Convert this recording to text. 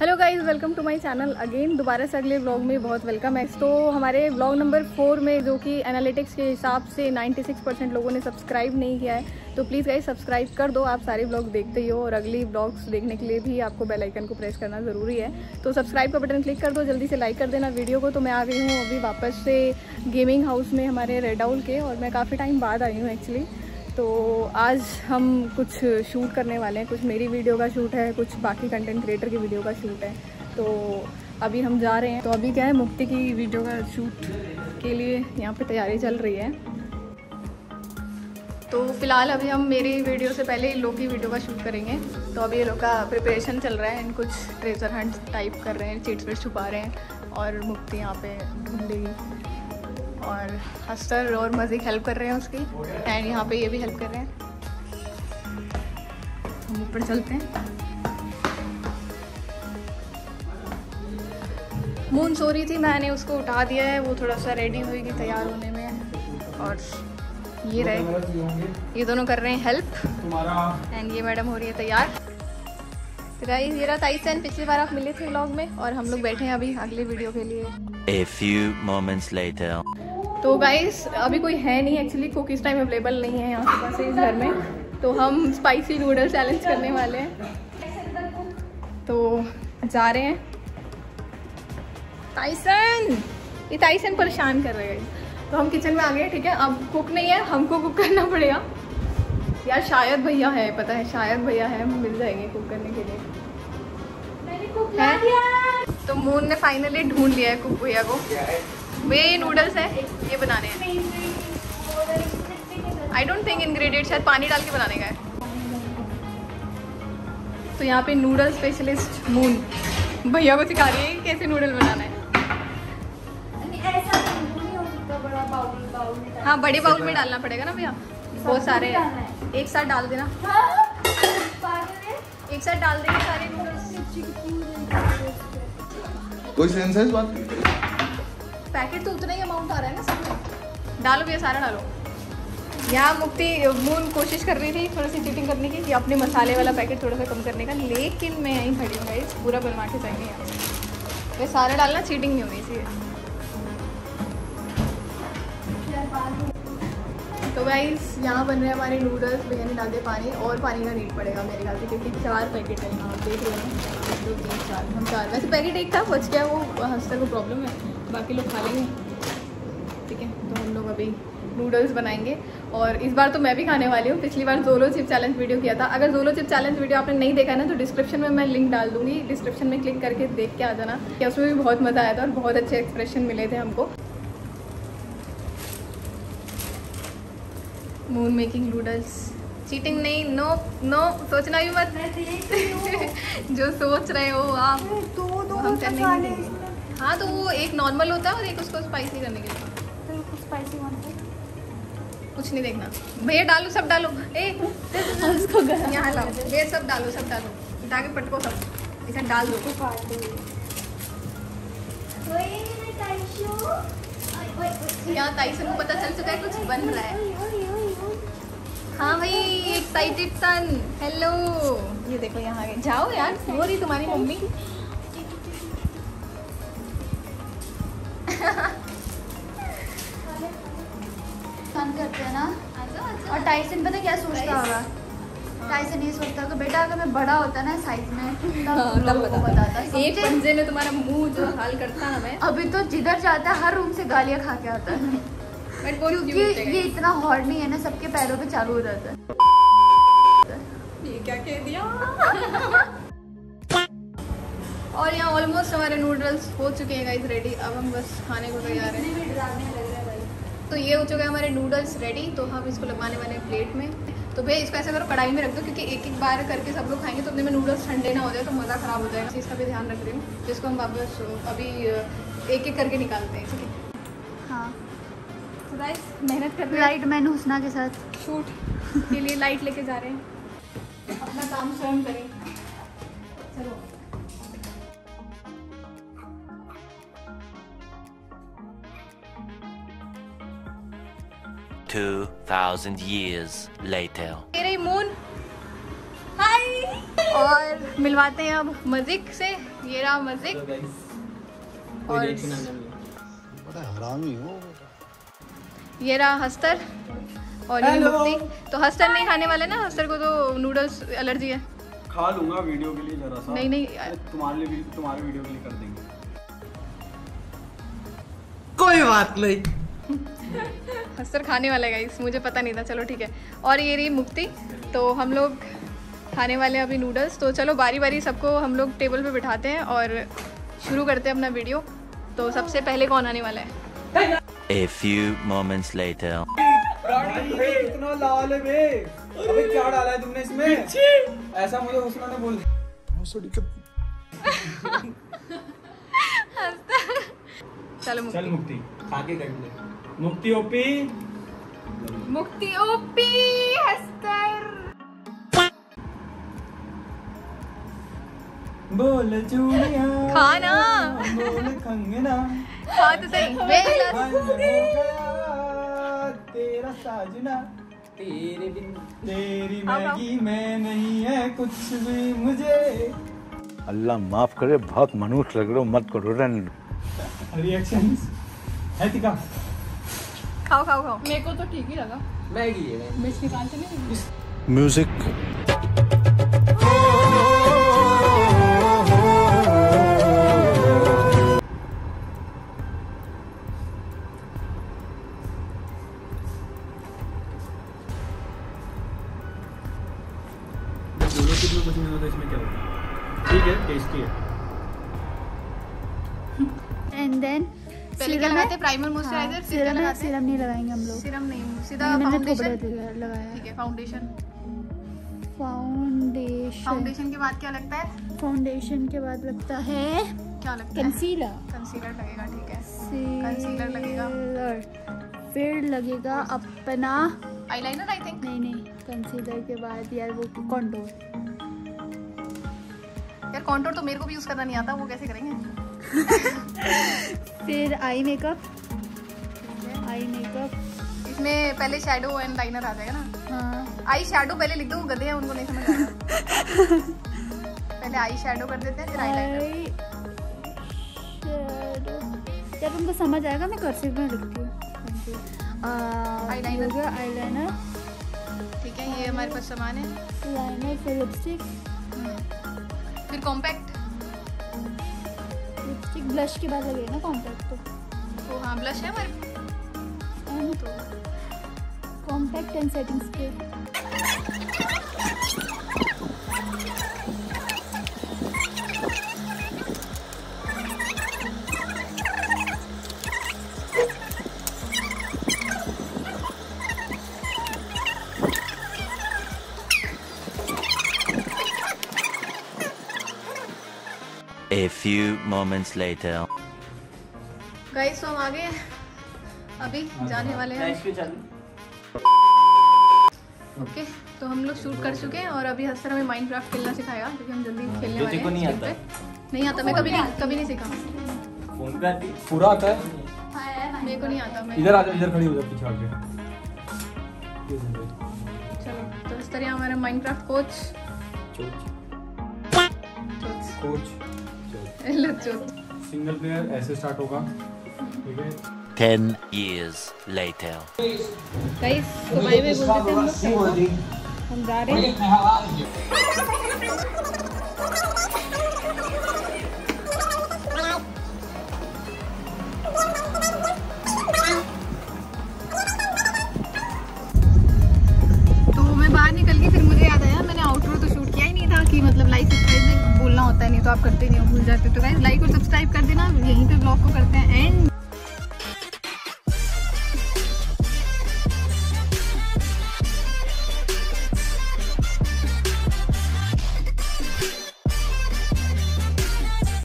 Hello guys, welcome to my channel again. दोबारा से अगले व्लॉग में बहुत वेलकम है। तो हमारे व्लॉग नंबर 4 में, जो कि एनालिटिक्स के हिसाब से 96% लोगों ने सब्सक्राइब नहीं किया है, तो प्लीज़ गाइज सब्सक्राइब कर दो। आप सारे व्लॉग देखते ही हो और अगली व्लॉग्स देखने के लिए भी आपको बेल आइकन को प्रेस करना ज़रूरी है। तो सब्सक्राइब का बटन क्लिक कर दो, जल्दी से लाइक कर देना वीडियो को। तो मैं आ गई हूँ अभी वापस से गेमिंग हाउस में हमारे रेडाउल के, और मैं काफ़ी टाइम बाद आई हूँ एक्चुअली। तो आज हम कुछ शूट करने वाले हैं, कुछ मेरी वीडियो का शूट है, कुछ बाकी कंटेंट क्रिएटर की वीडियो का शूट है। तो अभी हम जा रहे हैं। तो अभी क्या है, मुक्ति की वीडियो का शूट के लिए यहाँ पे तैयारी चल रही है। तो फिलहाल अभी हम मेरी वीडियो से पहले इन लोग की वीडियो का शूट करेंगे। तो अभी ये लोग का प्रिपरेशन चल रहा है, इन कुछ ट्रेजर हंट टाइप कर रहे हैं, चीट्स पर छुपा रहे हैं, और मुक्ति यहाँ पे ढूंढ रही और हस्तर और मजीद हेल्प कर रहे हैं उसकी, एंड यहाँ पे ये भी हेल्प कर रहे हैं। हम ऊपर चलते हैं। मून सो रही थी, मैंने उसको उठा दिया है, वो थोड़ा सा रेडी हुई कि तैयार होने में। और ये रहे, ये दोनों कर रहे हैं हेल्प, एंड ये मैडम हो रही है तैयार। गाइस, ये रहा टाइसन, पिछली बार आप मिले थे व्लॉग में, और हम लोग बैठे हैं अभी अगली वीडियो के लिए। A few moments later. तो गाइस अभी कोई है नहीं एक्चुअली, कुक इस टाइम अवेलेबल नहीं है यहाँ के पास इस घर में। तो हम स्पाइसी नूडल चैलेंज करने वाले हैं, तो जा रहे हैं। टाइसन, ये टाइसन परेशान कर रहे हैं। तो हम किचन में आ गए, ठीक है। अब कुक नहीं है, हमको कुक करना पड़ेगा। यार शायद भैया है, पता है शायद भैया है, हम मिल जाएंगे कुक करने के लिए। मैंने कुक ला दिया। तो मून ने फाइनली ढूंढ लिया है कुक भैया को। वे नूडल्स है, ये बनाने हैं। आई डोंट थिंक इंग्रेडिएंट, शायद पानी डाल के बनाने का है। तो यहाँ पे नूडल स्पेशलिस्ट मून भैया को सिखा रही है कैसे नूडल बनाना है। हाँ, बड़े बाउल में डालना पड़ेगा ना भैया, बहुत सारे एक साथ डाल देना। एक साथ डाल देना सारे नूडल्स। कोई सेंस है इस बात की? पैकेट तो उतना ही अमाउंट आ रहा है ना सब। डालो भैया, सारा डालो। यहाँ मुक्ति मून कोशिश कर रही थी थोड़ी सी चीटिंग करने की कि अपने मसाले वाला पैकेट थोड़ा सा कम करने का, लेकिन मैं यहीं खड़ी हूँ गाइस, पूरा बनवा के जाएंगे यहाँ। वे सारा डालना, चीटिंग नहीं होगी इसीलिए। तो गाइस यहाँ बन रहे हैं हमारे नूडल्स। भैया ने डाल दिया पानी, और पानी का नीड पड़ेगा मेरे ख्याल से, क्योंकि 4 पैकेट है। हाँ देख रहे हैं, 1 2 3 4, हम 4। वैसे पैकेट एक था, बच गया, वो हंसर को प्रॉब्लम है, बाकी लोग खा लेंगे, ठीक है। तो हम लोग अभी नूडल्स बनाएंगे, और इस बार तो मैं भी खाने वाली हूँ। पिछली बार ज़ोलो चिप चैलेंज वीडियो किया था। अगर ज़ोलो चिप चैलेंज वीडियो आपने नहीं देखा ना, तो डिस्क्रिप्शन में मैं लिंक डाल दूँगी, डिस्क्रिप्शन में क्लिक करके देख के आ जाना। क्या उसमें भी बहुत मज़ा आया था, और बहुत अच्छे एक्सप्रेशन मिले थे हमको। मून मेकिंग नूडल्स, चीटिंग नहीं, नो नो, सोचना भी मत। जो सोच रहे हो आप, तो हम करने नहीं। हाँ, तो वो एक नॉर्मल होता है और एक उसको स्पाइसी करने के लिए, तो स्पाइसी कुछ नहीं देखना भैया। डालो, सब डालो, उसको यहाँ लाओ भैया, सब डालो, सब डालो, उठा के पटको, सब इसे डाल दो। यहाँ टाइसन को पता चल चुका है कुछ बन रहा है। हाँ भाई, एक्साइटेड सन, हेलो। ये देखो यहाँ आगे जाओ यार, हो रही तुम्हारी मम्मी। करते हैं ना। और टाइसन पता क्या सोचता होगा? टाइसन ये सोचता होगा, बेटा अगर मैं बड़ा होता ना साइज में, तब बताता। एक पंजे में तुम्हारा मुंह जो हाल करता है। अभी तो जिधर जाता है हर रूम से गालियाँ खा के आता है, क्योंकि ये इतना हॉट नहीं है ना, सबके पैरों पे चालू हो जाता है। ये क्या कह दिया। और यहाँ ऑलमोस्ट हमारे नूडल्स हो चुके हैं गाइस रेडी। अब हम बस खाने को तैयार हैं। तो ये हो चुके हैं हमारे नूडल्स रेडी। तो हम इसको लगाने वाले हैं प्लेट में। तो भैया इसको ऐसा करो, कढ़ाई में रख दो, क्योंकि एक एक बार करके सब लोग खाएंगे, तो अपने में नूडल्स ठंडे ना हो जाए, तो मज़ा खराब हो जाएगा। इसका भी ध्यान रख रही हूँ, जिसको हम वापस अभी एक एक करके निकालते हैं, ठीक है। गाइस मेहनत कर रहे हैं, लाइट मैन हुस्ना के साथ शूट के लिए लाइट लेके जा रहे हैं। अपना काम स्वयं करें, चलो। Moon hi. और मिलवाते हैं अब मजिक से। ये रहा मजिक। और ये रहा हस्तर और ये मुफ्ती। तो हस्तर नहीं खाने वाले ना, हस्तर को तो नूडल्स एलर्जी है। खा लूंगा वीडियो के लिए जरा सा। नहीं नहीं तुम्हारे वीडियो के लिए कर देंगे, कोई बात नहीं। हस्तर खाने वाला है गाइस, मुझे पता नहीं था। चलो ठीक है। और ये रही मुफ्ती। तो हम लोग खाने वाले हैं अभी नूडल्स। तो चलो बारी बारी सबको हम लोग टेबल पे बिठाते हैं और शुरू करते हैं अपना वीडियो। तो सबसे पहले कौन आने वाला है? A few moments later. इतना लाल है बे। अबे क्या डाला है तुमने इसमें? ऐसा मुझे हुस्ना ने बोल दिया। चलो मुफ्ती आगे कर ले। Mufti OP, Mufti OP. हस्तर बोल चूड़िया खाना बोल कंगना हाथ से तेरा साजना तेरे बिन तेरी मैगी मैं नहीं है कुछ भी मुझे। अल्लाह माफ करे, बहुत मनुष्य लग रहे हो, मत करो। रन रिएक्शंस है तीखा। खाओ खाओ खाओ। मेरे को तो ठीक ही लगा। मैगी है, मिर्च निकाल के नहीं। म्यूजिक इसमें क्या होगा? ठीक है, टेस्टी है। एंड देन पहले लगाते प्राइमर मॉइस्चराइजर, फिर लगाते सीरम। नहीं लगाएंगे हम लोग सीरम, नहीं सीधा फाउंडेशन लगाया। ठीक है, फाउंडेशन के बाद क्या लगता है? फाउंडेशन के बाद लगता है क्या? लगता है कंसीलर। कंसीलर लगेगा। ठीक है, कंसीलर लगेगा। फिर लगेगा अपना आईलाइनर। आई थिंक नहीं, कंसीलर के बाद यार वो कंटूर। यार कंटूर तो मेरे को भी यूज करना नहीं आता, वो कैसे करेंगे? फिर आई मेकअप। आई मेकअप इसमें पहले शैडो एंड लाइनर आ जाएगा ना। हाँ, आई शैडो पहले लिख दो, वो गधे हैं, उनको नहीं समझ आता। पहले आई शैडो कर देते हैं, फिर आई लाइनर। जब उनको समझ आएगा मैं कर्सिव में लिखती हूँ। Eyeliner, eyeliner. ठीक है, ये हमारे पास सामान है। लाइनर, फिर लिपस्टिक, फिर कॉम्पैक्ट। लिपस्टिक ब्लश के बाद लगेगा ना कॉम्पैक्ट। तो हाँ, ब्लश है हमारे। तो compact and setting spray. A few moments later. Guys, तो हम आ गए हैं, अभी जाने वाले हैं। ओके, तो हम लोग शूट कर चुके हैं और अभी हस्तर हमें माइनक्राफ्ट खेलना सिखाएगा क्योंकि हम जल्दी खेलने वाले हैं। नहीं आता मैं कभी नहीं सीखा। फोन पे पूरा आता है, मेरे को नहीं आता। मैं इधर आ जाओ, इधर खड़ी हो जाओ पीछे आके। चलो, तो हस्तर यहाँ हमारा माइनक्राफ्ट कोच। सिंगल प्लेयर ऐसे स्टार्ट होगा, ठीक है? 10 years later. गाइस, तो भाई में बोलते थे हम जा रहे हैं। तो मैं बाहर निकल गई, फिर मुझे याद आया मैंने आउटडोर तो शूट किया ही नहीं था कि मतलब लाइक बोलना होता है, नहीं तो आप करते नहीं हो, भूल जाते। तो गाइस लाइक और सब्सक्राइब कर देना। यहीं पे ब्लॉग को करते हैं एंड